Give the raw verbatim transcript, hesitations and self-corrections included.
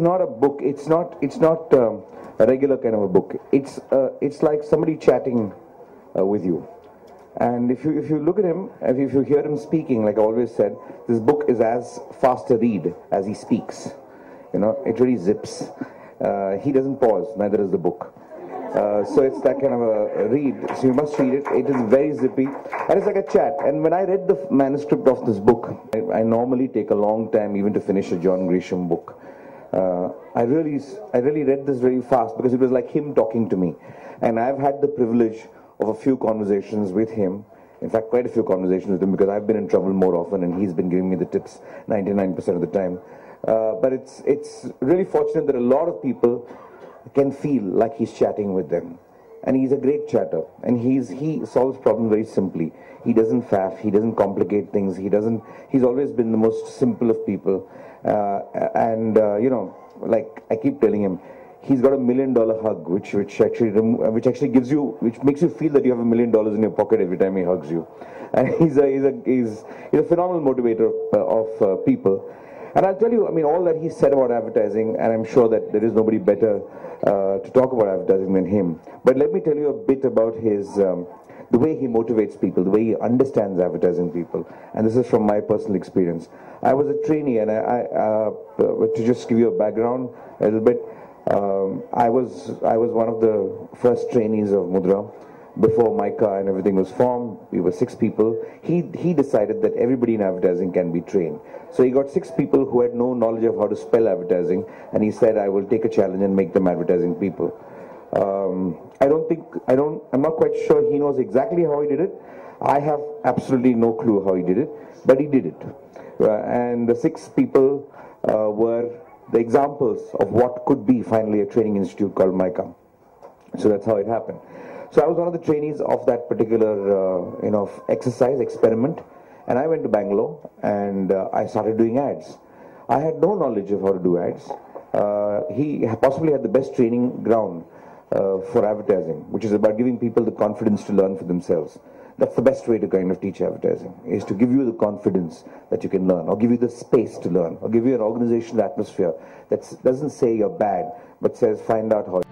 not a book. It's not. It's not um, a regular kind of a book. It's. Uh, it's like somebody chatting uh, with you. And if you if you look at him, if you, if you hear him speaking, like I always said, this book is as fast a read as he speaks. You know, it really zips. Uh, he doesn't pause. Neither is the book. Uh, so it's that kind of a read. So you must read it. It is very zippy, and it's like a chat. And when I read the manuscript of this book, I, I normally take a long time even to finish a John Grisham book. Uh, I really, I really read this very fast because it was like him talking to me. And I've had the privilege of a few conversations with him. In fact, quite a few conversations with him because I've been in trouble more often, and he's been giving me the tips ninety-nine percent of the time. Uh, but it's it's really fortunate that a lot of people can feel like he's chatting with them, and he's a great chatter, and he's he solves problems very simply. He doesn't faff, he doesn't complicate things, he doesn't he's always been the most simple of people. Uh, and uh, you know, like I keep telling him, he's got a million dollar hug, which which actually which actually gives you which makes you feel that you have a million dollars in your pocket every time he hugs you. And he's a he's a he's, he's a phenomenal motivator of, of uh, people. And I'll tell you, I mean, all that he said about advertising, and I'm sure that there is nobody better uh, to talk about advertising than him. But let me tell you a bit about his, um, the way he motivates people, the way he understands advertising people. And this is from my personal experience. I was a trainee, and I, I uh, to just give you a background a little bit, um, I was I was one of the first trainees of Mudra. Before MICA and everything was formed, we were six people. He, he decided that everybody in advertising can be trained. So he got six people who had no knowledge of how to spell advertising, and he said, I will take a challenge and make them advertising people. Um, I don't think, I don't, I'm not quite sure he knows exactly how he did it. I have absolutely no clue how he did it, but he did it. Uh, and the six people uh, were the examples of what could be finally a training institute called MICA. So that's how it happened. So I was one of the trainees of that particular, uh, you know, exercise, experiment. And I went to Bangalore, and uh, I started doing ads. I had no knowledge of how to do ads. Uh, he possibly had the best training ground uh, for advertising, which is about giving people the confidence to learn for themselves. That's the best way to kind of teach advertising, is to give you the confidence that you can learn, or give you the space to learn, or give you an organizational atmosphere that doesn't say you're bad, but says find out how.